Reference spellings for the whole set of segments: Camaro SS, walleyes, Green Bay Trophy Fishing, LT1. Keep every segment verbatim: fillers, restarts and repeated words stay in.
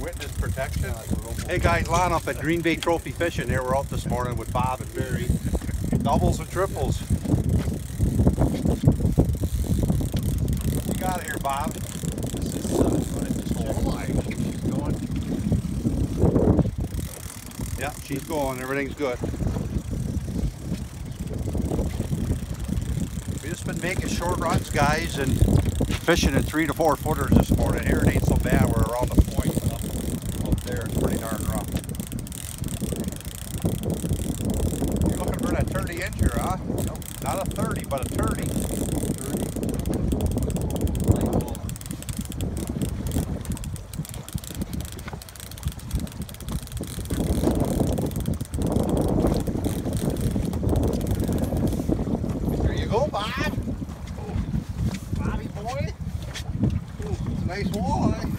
witness protection. Hey guys, line up at Green Bay Trophy Fishing here. We're out this morning with Bob and Barry. Doubles and triples. What we got here, Bob? This is uh, what it is. She's going. Yeah, she's going. Everything's good. We've just been making short runs, guys, and fishing at three to four footers this morning. Here it ain't so bad. We're around the point up, up there. It's pretty darn rough. You're looking for that thirty incher, huh? Nope. Not a thirty, but a thirty. Nice walleye.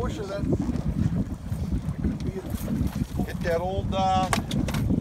Push it. Hit that old uh,